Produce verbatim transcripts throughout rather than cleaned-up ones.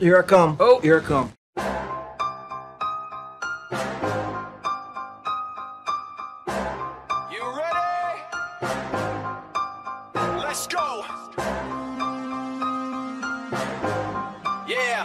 Here I come. Oh, here I come. You ready? Let's go. Yeah.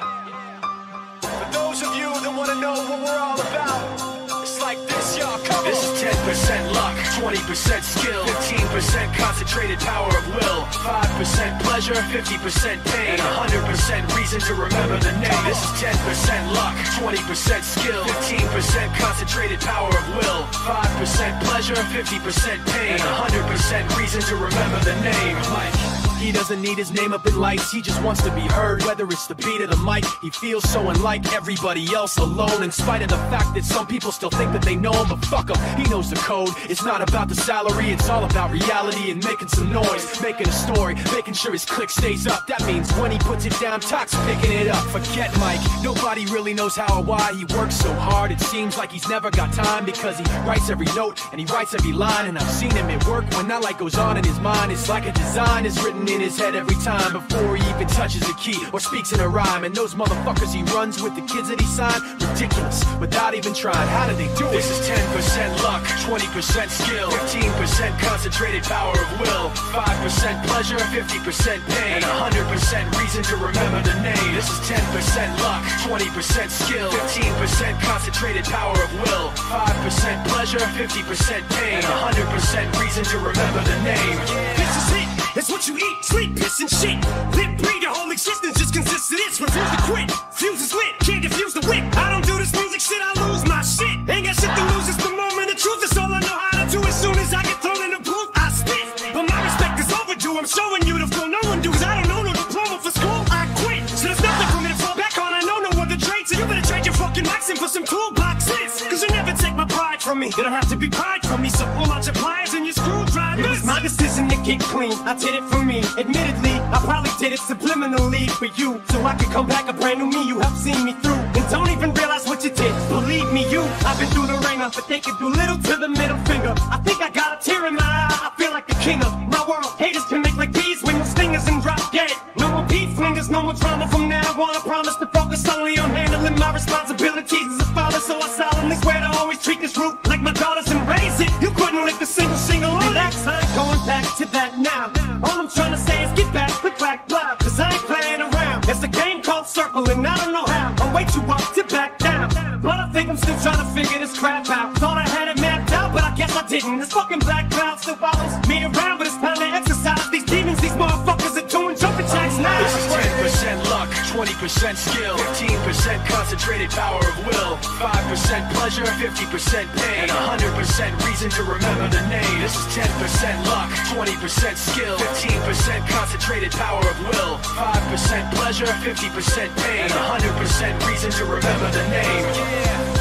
For those of you that want to know what we're all about, it's like this, y'all. Come on. This is ten percent luck, twenty percent skill, fifteen percent concentrated power of will, five percent pleasure, fifty percent pain, and one hundred percent reason to remember the name. This is ten percent luck, twenty percent skill, fifteen percent concentrated power of will, five percent pleasure, fifty percent pain, and one hundred percent reason to remember the name. Like, he doesn't need his name up in lights, he just wants to be heard, whether it's the beat or the mic. He feels so unlike everybody else, alone, in spite of the fact that some people still think that they know him. But fuck him, he knows the code. It's not about the salary, it's all about reality and making some noise, making a story, making sure his click stays up. That means when he puts it down, Toc's picking it up. Forget Mike, nobody really knows how or why he works so hard. It seems like he's never got time, because he writes every note and he writes every line. And I've seen him at work when that light goes on in his mind. It's like a design is written in his head every time, before he even touches a key or speaks in a rhyme. And those motherfuckers he runs with, the kids that he signed, ridiculous, without even trying. How did they do it? This is ten percent luck, twenty percent skill, fifteen percent concentrated power of will, five percent pleasure, fifty percent pain, and one hundred percent reason to remember the name. This is ten percent luck, twenty percent skill, fifteen percent concentrated power of will, five percent pleasure, fifty percent pain, and one hundred percent reason to remember the name. This is it. It's what you eat, sleep, piss, and shit. Lip breed, your whole existence just consists of this. Refuse to quit, fuse is lit, can't diffuse the whip. I don't do this music shit, I lose my shit. Ain't got shit to lose, it's the moment of truth. It's all I know how to do. As soon as I get thrown in the booth, I spit. But my respect is overdue, I'm showing you the flow no one does. I don't know no diploma for school, I quit. So there's nothing for me to fall back on, I know no other trade. So you better trade your fucking maxim for some toolboxes, cause you never take my pride from me. You don't have to be pride from me, so pull out your pliers and your screwdrivers. It was my decision to get clean, I did it for me. Admittedly, I probably did it subliminally for you, so I could come back a brand new me. You helped see me through, and don't even realize what you did. Believe me, you, I've been through the ringer, but they can do little to the middle finger. I think I got a tear in my eye, I feel like the king of my world. Haters can make like bees with no stingers and drop dead. No more beef flingers, no more drama from now on. I promise to focus only on handling my responsibilities as a father, so I solemnly swear to always treat this root like my daughters and raise it. You couldn't lick a single single on. Relax, I ain't going back to that now. All I'm trying to say is get back, click back, blah, cause I ain't playing around. There's a game called circling, I don't know how. I'm way too up to back down, but I think I'm still trying to figure this crap out. Thought I had it mapped out, but I guess I didn't. This fucking black cloud still follows me around, but it's time to exercise these demons. These motherfuckers are doing jumping jacks now. This is ten percent luck, twenty percent skill, fifteen percent concentrated power of will, five percent pleasure, fifty percent pain, and one hundred percent reason to remember the name. This is ten percent luck, twenty percent skill, fifteen percent concentrated power of will, five percent pleasure, fifty percent pain, and one hundred percent reason to remember the name. Yeah.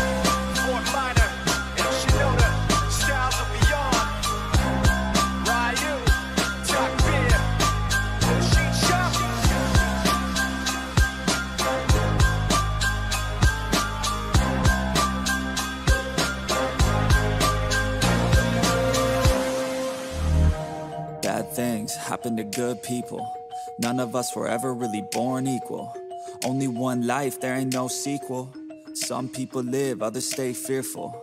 Bad things happen to good people. None of us were ever really born equal. Only one life, there ain't no sequel. Some people live, others stay fearful.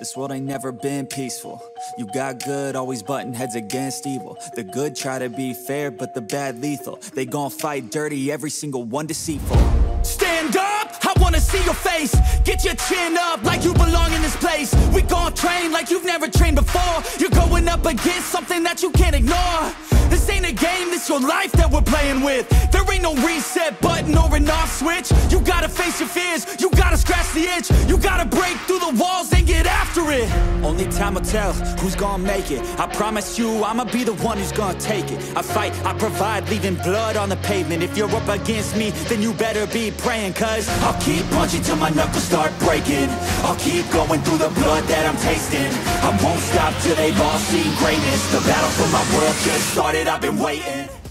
This world ain't never been peaceful. You got good, always butting heads against evil. The good try to be fair, but the bad lethal. They gon' fight dirty, every single one deceitful. Stand up! I wanna see your face. Get your chin up like you belong in this place. We gon' train like you've never trained before. You're going up against something that you can't ignore. This ain't a game, this your life that we're playing with. There ain't no reset button or an off switch. You gotta face your fears, you gotta scratch the itch. You gotta break through the walls and get after it. Only time will tell who's gonna make it. I promise you, I'ma be the one who's gonna take it. I fight, I provide, leaving blood on the pavement. If you're up against me, then you better be praying, cause I'll keep punching till my knuckles start breaking. I'll keep going through the blood that I'm tasting. I won't stop till they've all seen greatness. The battle for my world just started, I've been waiting.